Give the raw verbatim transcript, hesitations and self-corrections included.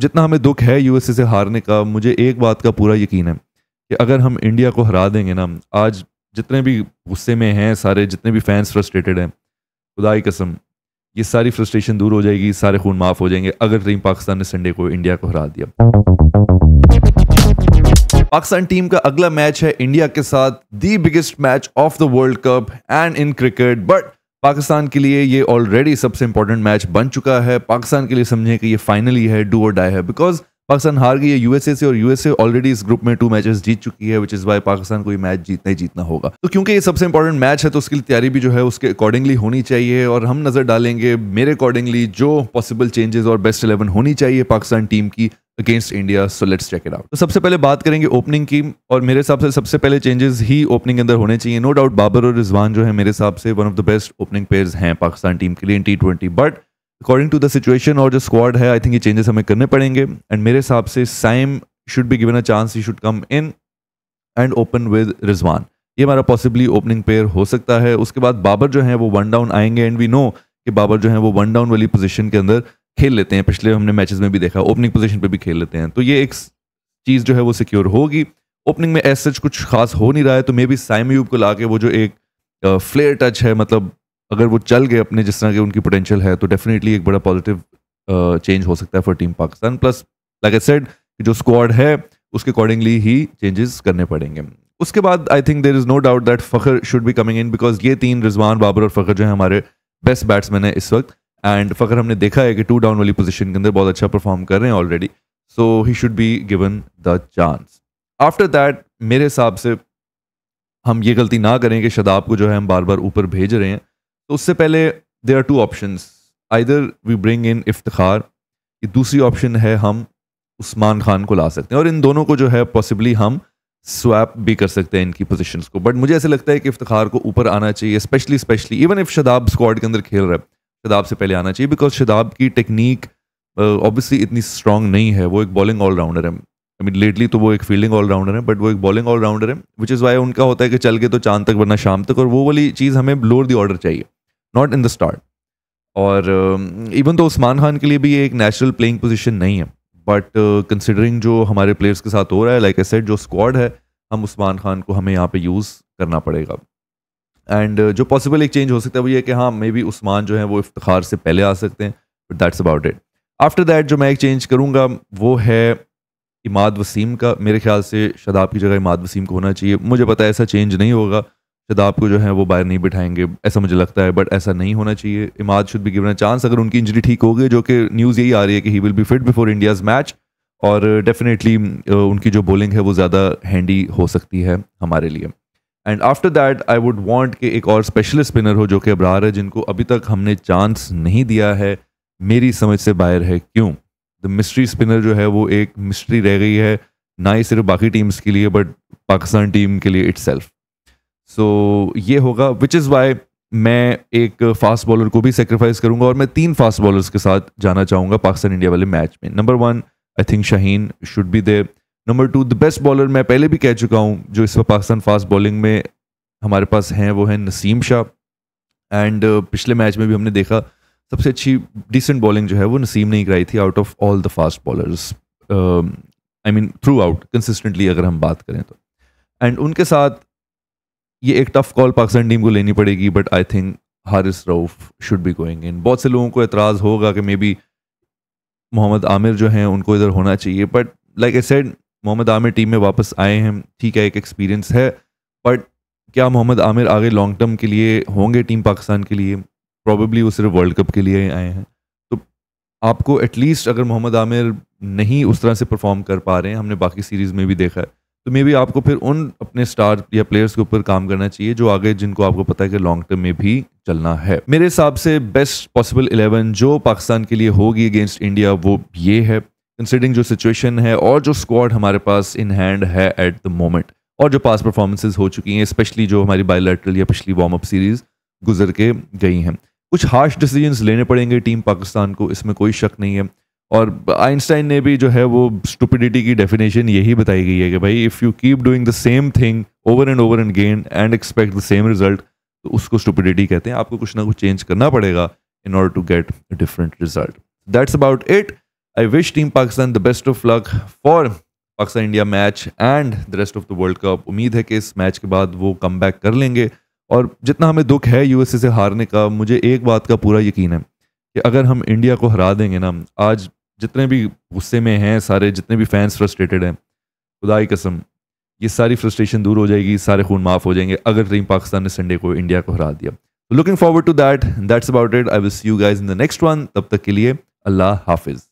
जितना हमें दुख है यूएसए से हारने का, मुझे एक बात का पूरा यकीन है कि अगर हम इंडिया को हरा देंगे ना, आज जितने भी गुस्से में हैं सारे, जितने भी फैंस फ्रस्ट्रेटेड हैं, खुदा की कसम ये सारी फ्रस्ट्रेशन दूर हो जाएगी, सारे खून माफ़ हो जाएंगे अगर टीम पाकिस्तान ने संडे को इंडिया को हरा दिया। पाकिस्तान टीम का अगला मैच है इंडिया के साथ, the biggest match of the world cup and in cricket, but Pakistan के लिए ये ऑलरेडी सबसे इंपॉर्टेंट मैच बन चुका है। पाकिस्तान के लिए समझें कि ये फाइनली है, डू और डाई है, बिकॉज पाकिस्तान हार गई है यूएसए से और यूएसए ऑलरेडी इस ग्रुप में टू मैचेस जीत चुकी है, विच इज़ वाई पाकिस्तान को ये मैच जीतना ही जीतना होगा। तो क्योंकि ये सबसे इंपॉर्टेंट मैच है तो उसकी तैयारी भी जो है उसके अकॉर्डिंगली होनी चाहिए और हम नज़र डालेंगे मेरे अकॉर्डिंगली जो पॉसिबल चेंजेस और बेस्ट इलेवन होनी चाहिए पाकिस्तान टीम की against India. So let's check it out. तो सबसे पहले बात करेंगे ओपनिंग की और मेरे हिसाब से सबसे पहले चेंजेस ही ओपनिंग के अंदर होने चाहिए। नो डाउट बाबर और रिजवान जो है मेरे हिसाब से one of the best opening pairs हैं पाकिस्तान टीम के लिए in T twenty, but according to the situation और जो स्क्वाड है आई थिंक ये चेंजेस हमें करने पड़ेंगे। एंड मेरे हिसाब से Saim should be given a chance, he should come in and open with Rizwan, ये हमारा पॉसिबली ओपनिंग पेयर हो सकता है। उसके बाद बाबर जो है वो वन डाउन आएंगे एंड वी नो कि बाबर जो है वो वन डाउन वाली पोजीशन के अंदर खेल लेते हैं, पिछले हमने मैचेस में भी देखा ओपनिंग पोजीशन पे भी खेल लेते हैं, तो ये एक चीज़ जो है वो सिक्योर होगी। ओपनिंग में एज सच कुछ खास हो नहीं रहा है तो मे बी साइम यूब को लाके वो जो एक फ्लेयर टच है, मतलब अगर वो चल गए अपने जिस तरह के उनकी पोटेंशियल है तो डेफिनेटली एक बड़ा पॉजिटिव चेंज हो सकता है for team Pakistan. Plus like I said जो स्क्वाड है उसके अकॉर्डिंगली ही चेंजेस करने पड़ेंगे। उसके बाद I think there is no doubt that Fakhar should be coming in, because ये तीन रिजवान बाबर और फखर जो है हमारे बेस्ट बैट्समैन है इस वक्त एंड फखर हमने देखा है कि टू डाउन वाली पोजीशन के अंदर बहुत अच्छा परफॉर्म कर रहे हैं already, so he should be given the chance. After that मेरे हिसाब से हम ये गलती ना करें कि शदाब को जो है हम बार बार ऊपर भेज रहे हैं, तो उससे पहले there are two options, either we bring in Iftikhar, ये दूसरी ऑप्शन है हम उस्मान खान को ला सकते हैं और इन दोनों को जो है पॉसिबली हम स्वैप भी कर सकते हैं इनकी पोजीशंस को, बट मुझे ऐसा लगता है कि इफ्तिखार को ऊपर आना चाहिए, specially specially even if Shadab squad के अंदर खेल रहा है शदाब से पहले आना चाहिए, बिकॉज शदाब की टेक्निक ऑब्वियसली uh, इतनी स्ट्रांग नहीं है, वो एक बॉलिंग ऑलराउंडर है। आई मीन लेटली तो वो एक फील्डिंग ऑलराउंडर है बट वो एक बॉलिंग ऑलराउंडर है, विच इज़ वाई उनका होता है कि चल के तो चांद तक वरना शाम तक, और वो वाली चीज़ हमें लोअर दी ऑर्डर चाहिए नॉट इन द स्टार्ट। और इवन uh, तो उस्मान खान के लिए भी ये एक नेचुरल प्लेइंग पोजिशन नहीं है, बट कंसिडरिंग uh, जो हमारे प्लेयर्स के साथ हो रहा है, लाइक आई सेड जो स्क्वाड है, हम उस्मान खान को हमें यहाँ पर यूज़ करना पड़ेगा। एंड uh, जो पॉसिबल एक चेंज हो सकता है वो ये कि हाँ मे बी उस्मान जो है वो इफ्तिखार से पहले आ सकते हैं, but that's about it. After that जो मैं एक चेंज करूँगा वो है इमाद वसीम का, मेरे ख्याल से शदाब की जगह इमाद वसीम को होना चाहिए। मुझे पता है ऐसा चेंज नहीं होगा, शदाब को जो है वो बाहर नहीं बिठाएंगे ऐसा मुझे लगता है, बट ऐसा नहीं होना चाहिए। Imad should be given a chance अगर उनकी इंजरी ठीक हो गई, जो कि न्यूज़ यही आ रही है कि he will be fit before India's match, और डेफिनेटली uh, उनकी जो बॉलिंग है वो ज़्यादा हैंडी हो सकती है हमारे लिए। And after that I would want कि एक और स्पेशलिस्ट स्पिनर हो जो कि अबरार है, जिनको अभी तक हमने चांस नहीं दिया है, मेरी समझ से बाहर है। क्यों? द मिस्ट्री स्पिनर जो है वो एक मिस्ट्री रह गई है, ना ही सिर्फ बाकी टीम्स के लिए बट पाकिस्तान टीम के लिए इटसेल्फ। सो ये होगा, विच इज़ वाई मैं एक फास्ट बॉलर को भी सेक्रीफाइस करूँगा और मैं तीन फास्ट बॉलर्स के साथ जाना चाहूँगा पाकिस्तान इंडिया वाले मैच में। Number one I think Shaheen should be there. Number two the best bowler मैं पहले भी कह चुका हूँ जो इस वक्त पाकिस्तान फास्ट बॉलिंग में हमारे पास हैं वो है नसीम शाह, एंड पिछले मैच में भी हमने देखा सबसे अच्छी डिसेंट बॉलिंग जो है वो नसीम ने ही कराई थी out of all the fast bowlers, I mean throughout consistently अगर हम बात करें तो। एंड उनके साथ ये एक टफ कॉल पाकिस्तान टीम को लेनी पड़ेगी, but I think Haris Rauf should be going in. बहुत से लोगों को एतराज़ होगा कि मे बी मोहम्मद आमिर जो हैं उनको इधर होना चाहिए, but like I said Mohammad Amir team में वापस आए हैं, ठीक है एक एक्सपीरियंस है, बट क्या मोहम्मद आमिर आगे लॉन्ग टर्म के लिए होंगे टीम पाकिस्तान के लिए? प्रॉबेबली वो सिर्फ वर्ल्ड कप के लिए आए हैं, तो आपको एटलीस्ट अगर मोहम्मद आमिर नहीं उस तरह से परफॉर्म कर पा रहे हैं, हमने बाकी सीरीज़ में भी देखा है, तो मे बी आपको फिर उन अपने स्टार या प्लेयर्स के ऊपर काम करना चाहिए जो आगे, जिनको आपको पता है कि लॉन्ग टर्म में भी चलना है। मेरे हिसाब से बेस्ट पॉसिबल इलेवन जो पाकिस्तान के लिए होगी अगेंस्ट इंडिया वो ये है, कंसिडरिंग जो सिचुएशन है और जो स्क्वाड हमारे पास इन हैंड है एट द मोमेंट, और जो पास परफॉर्मेंसेस हो चुकी हैं, स्पेशली जो हमारी बायलैटरल या पिछली वार्म अप सीरीज़ गुजर के गई हैं। कुछ हार्श डिसीजंस लेने पड़ेंगे टीम पाकिस्तान को, इसमें कोई शक नहीं है, और आइंस्टाइन ने भी जो है वो स्टुपिडिटी की डेफिनेशन यही बताई गई है कि भाई if you keep doing the same thing over and over and again and expect the same result, तो उसको स्टुपिडिटी कहते हैं। आपको कुछ ना कुछ चेंज करना पड़ेगा in order to get different result. That's about it. I wish Team Pakistan the best of luck for Pakistan India match and the rest of the World Cup. उम्मीद है कि इस मैच के बाद वो कम बैक कर लेंगे, और जितना हमें दुख है यूएसए से हारने का, मुझे एक बात का पूरा यकीन है कि अगर हम इंडिया को हरा देंगे ना, आज जितने भी गुस्से में हैं सारे, जितने भी फैंस फ्रस्ट्रेटेड हैं, खुदाई कसम ये सारी फ्रस्ट्रेशन दूर हो जाएगी, सारे खून माफ़ हो जाएंगे अगर टीम पाकिस्तान ने संडे को इंडिया को हरा दिया. Looking forward to that. That's about it. I will see you guys in the next one. तब तक के लिए अल्लाह हाफिज़.